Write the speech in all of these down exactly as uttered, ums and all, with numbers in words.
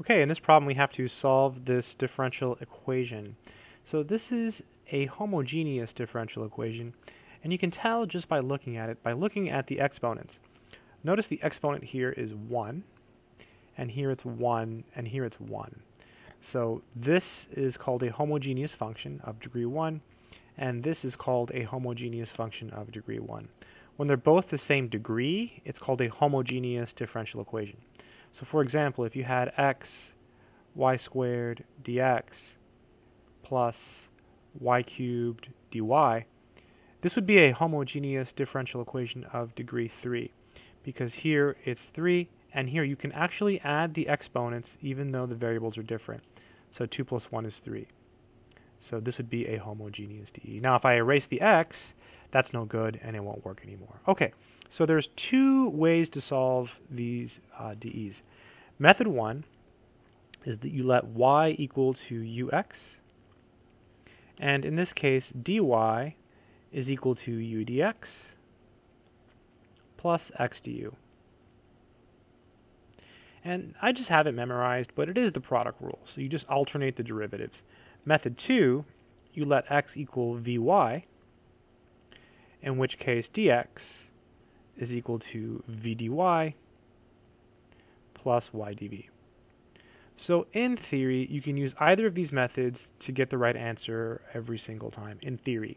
Okay, in this problem we have to solve this differential equation. So this is a homogeneous differential equation, and you can tell just by looking at it, by looking at the exponents. Notice the exponent here is one, and here it's one, and here it's one. So this is called a homogeneous function of degree one, and this is called a homogeneous function of degree one. When they're both the same degree, it's called a homogeneous differential equation. So for example, if you had x y squared dx plus y cubed dy, this would be a homogeneous differential equation of degree three, because here it's three, and here you can actually add the exponents even though the variables are different. So two plus one is three. So this would be a homogeneous D E. Now if I erase the x, that's no good and it won't work anymore. Okay. So there's two ways to solve these uh, D Es. Method one is that you let y equal to ux, and in this case dy is equal to u dx plus x du. And I just have it memorized, but it is the product rule, so you just alternate the derivatives. Method two, you let x equal vy, in which case dx is equal to vdy plus ydv. So in theory, you can use either of these methods to get the right answer every single time, in theory.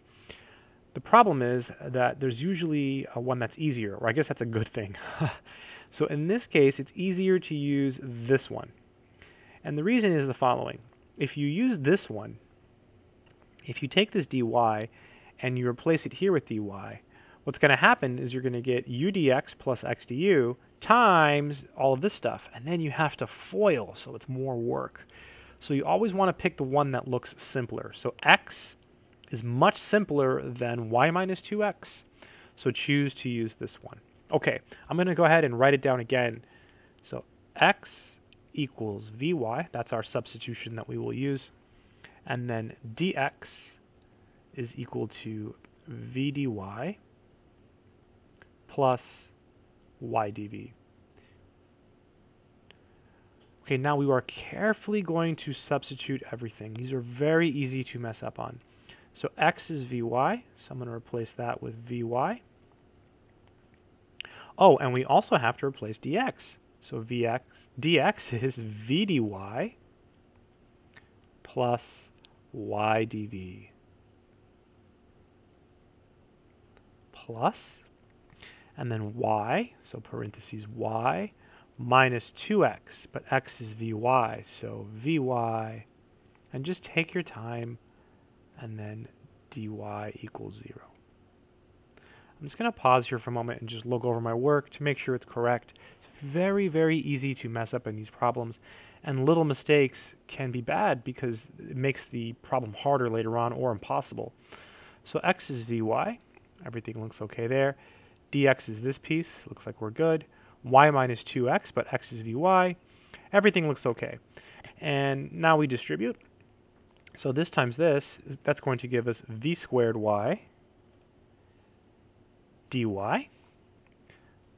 The problem is that there's usually a one that's easier, or I guess that's a good thing. So in this case, it's easier to use this one. And the reason is the following. If you use this one, if you take this dy and you replace it here with dy, what's going to happen is you're going to get u dx plus x du times all of this stuff, and then you have to FOIL, so it's more work. So you always want to pick the one that looks simpler. So x is much simpler than y minus two x, so choose to use this one. Okay, I'm going to go ahead and write it down again. So x equals vy, that's our substitution that we will use, and then dx is equal to vdy plus ydv. Okay, now we are carefully going to substitute everything. These are very easy to mess up on. So x is vy, so I'm going to replace that with vy. Oh, and we also have to replace dx. So vx, dx is vdy plus ydv plus, and then y, so parentheses y, minus two x, but x is vy, so vy, and just take your time, and then dy equals zero. I'm just going to pause here for a moment and just look over my work to make sure it's correct. It's very, very easy to mess up in these problems, and little mistakes can be bad because it makes the problem harder later on or impossible. So x is vy, everything looks okay there. Dx is this piece, looks like we're good. Y minus two x, but x is vy. Everything looks okay. And now we distribute. So this times this, that's going to give us v squared y dy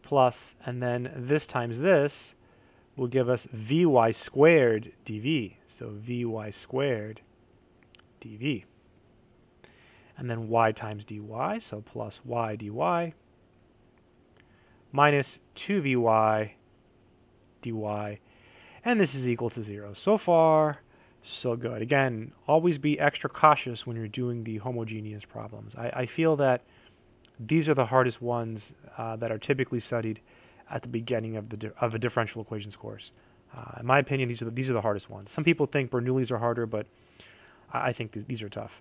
plus, and then this times this will give us vy squared dv. So vy squared dv. And then y times dy, so plus y dy minus two vy dy, and this is equal to zero. So far, so good. Again, always be extra cautious when you're doing the homogeneous problems. I, I feel that these are the hardest ones uh, that are typically studied at the beginning of the of a differential equations course. Uh, in my opinion, these are the, these are the hardest ones. Some people think Bernoullis are harder, but I, I think th these are tough.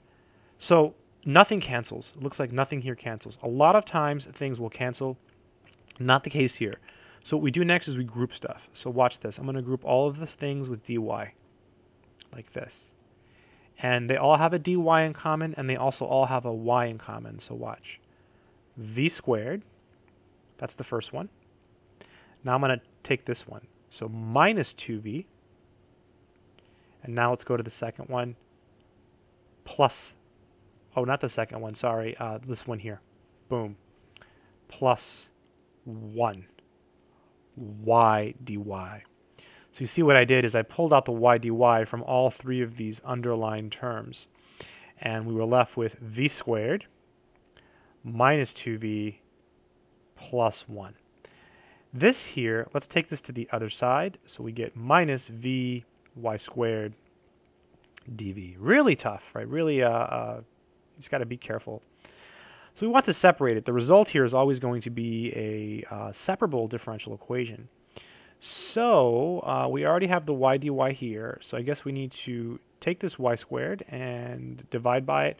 So nothing cancels. It looks like nothing here cancels. A lot of times things will cancel. Not the case here. So what we do next is we group stuff. So watch this. I'm going to group all of these things with dy, like this. And they all have a dy in common, and they also all have a y in common. So watch. V squared, that's the first one. Now I'm going to take this one. So minus two v, and now let's go to the second one, plus, oh, not the second one, sorry, uh, this one here. Boom. Plus one y dy. So you see what I did is I pulled out the y dy from all three of these underlined terms. And we were left with v squared minus two v plus one. This here, let's take this to the other side. So we get minus v y squared dv. Really tough, right? Really, uh, uh, you just got to be careful. So we want to separate it. The result here is always going to be a uh, separable differential equation. So uh, we already have the y dy here. So I guess we need to take this y squared and divide by it,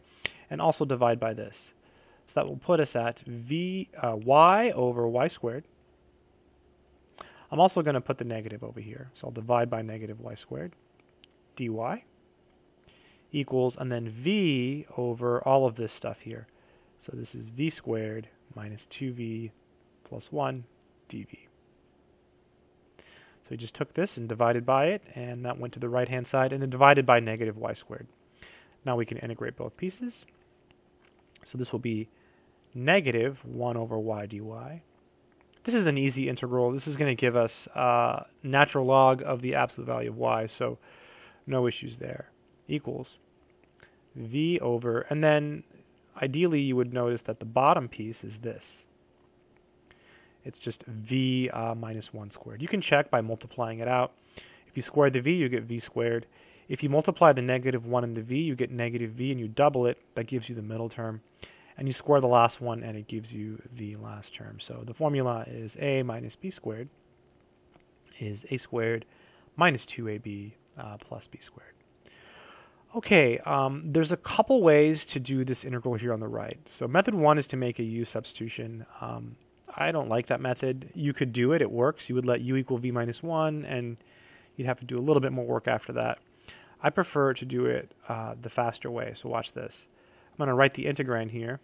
and also divide by this. So that will put us at v uh, y over y squared. I'm also going to put the negative over here. So I'll divide by negative y squared dy equals, and then v over all of this stuff here. So this is v squared minus two v plus one dv. So we just took this and divided by it, and that went to the right-hand side, and then divided by negative y squared. Now we can integrate both pieces. So this will be negative one over y dy. This is an easy integral. This is going to give us uh, natural log of the absolute value of y, so no issues there. Equals v over, and then ideally you would notice that the bottom piece is this. It's just v uh, minus one squared. You can check by multiplying it out. If you square the v, you get v squared. If you multiply the negative one and the v, you get negative v, and you double it. That gives you the middle term. And you square the last one, and it gives you the last term. So the formula is a minus b squared is a squared minus two a b uh, plus b squared. Okay, um, there's a couple ways to do this integral here on the right. So method one is to make a u substitution. Um, I don't like that method. You could do it, it works. You would let u equal v minus one, and you'd have to do a little bit more work after that. I prefer to do it uh, the faster way, so watch this. I'm going to write the integrand here,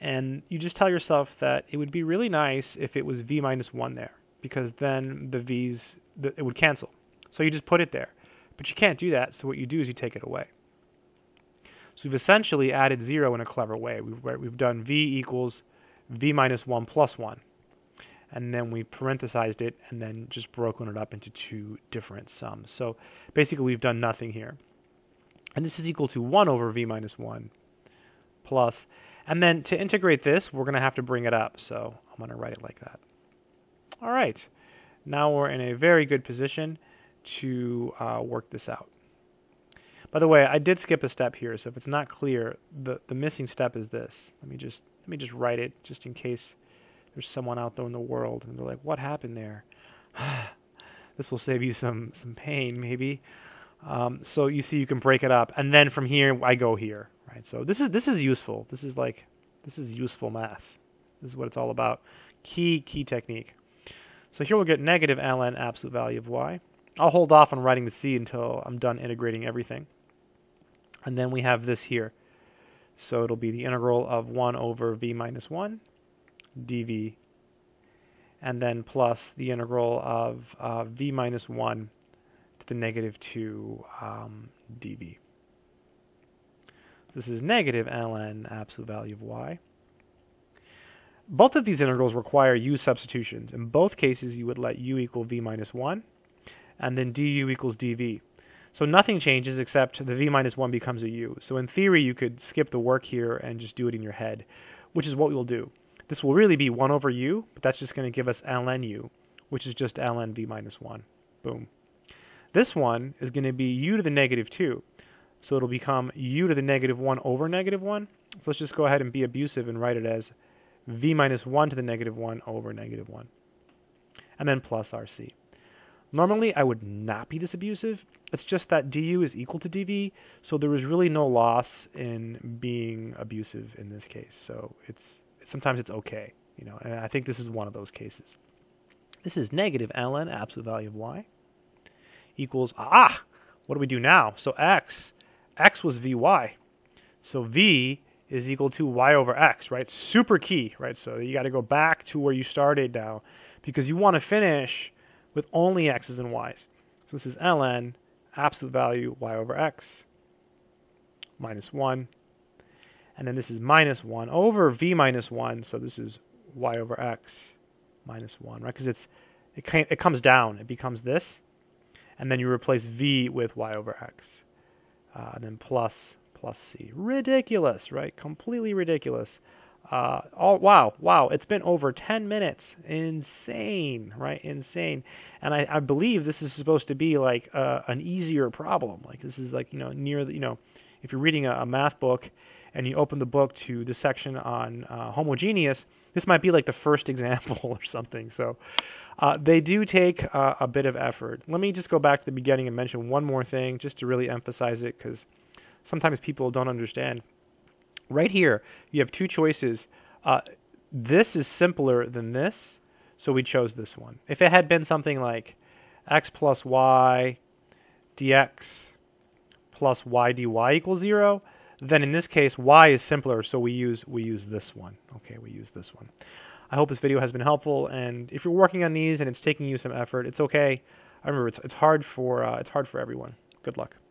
and you just tell yourself that it would be really nice if it was v minus one there, because then the v's, the, it would cancel. So you just put it there. But you can't do that, so what you do is you take it away. So we've essentially added zero in a clever way. We've, we've done v equals v minus one plus one, and then we parenthesized it and then just broken it up into two different sums. So basically we've done nothing here. And this is equal to one over v minus one plus, and then to integrate this, we're going to have to bring it up. So I'm going to write it like that. All right. Now we're in a very good position to uh, work this out. By the way, I did skip a step here, so if it's not clear, the, the missing step is this. Let me just let me just write it, just in case there's someone out there in the world and they're like, what happened there? This will save you some, some pain, maybe. Um, so you see you can break it up, and then from here I go here, right? So this is this is useful. This is like this is useful math. This is what it's all about. Key key technique. So here we'll get negative ln absolute value of y. I'll hold off on writing the c until I'm done integrating everything. And then we have this here. So it'll be the integral of one over v minus one dv, and then plus the integral of uh, v minus one to the negative two um, dv. This is negative ln absolute value of y. Both of these integrals require u substitutions. In both cases, you would let u equal v minus one, and then du equals dv. So nothing changes except the v minus one becomes a u. So in theory, you could skip the work here and just do it in your head, which is what we'll do. This will really be one over u, but that's just going to give us ln u, which is just ln v minus one. Boom. This one is going to be u to the negative two. So it'll become u to the negative one over negative one. So let's just go ahead and be abusive and write it as v minus one to the negative one over negative one. And then plus rc. Normally, I would not be this abusive. It's just that du is equal to dv, so there is really no loss in being abusive in this case. So it's sometimes it's okay, you know. And I think this is one of those cases. This is negative ln absolute value of y equals ah. What do we do now? So x, x was vy, so v is equal to y over x, right? Super key, right? So you got to go back to where you started now, because you want to finish with only x's and y's. So this is ln absolute value y over x minus one. And then this is minus one over v minus one. So this is y over x minus one, right? Because it's it, it comes down. It becomes this. and then you replace v with y over x, uh, and then plus plus c. Ridiculous, right? Completely ridiculous. Uh, oh wow, wow! It's been over ten minutes. Insane, right? Insane. And I, I believe this is supposed to be like uh, an easier problem. Like this is like you know near the, you know, if you're reading a, a math book and you open the book to the section on uh, homogeneous, this might be like the first example or something. So uh, they do take uh, a bit of effort. Let me just go back to the beginning and mention one more thing just to really emphasize it, because sometimes people don't understand. Right here, you have two choices. Uh, this is simpler than this, so we chose this one. If it had been something like x plus y dx plus y dy equals zero, then in this case, y is simpler, so we use we use this one. Okay, we use this one. I hope this video has been helpful, and if you're working on these and it's taking you some effort, it's okay. I remember it's it's hard for uh, it's hard for everyone. Good luck.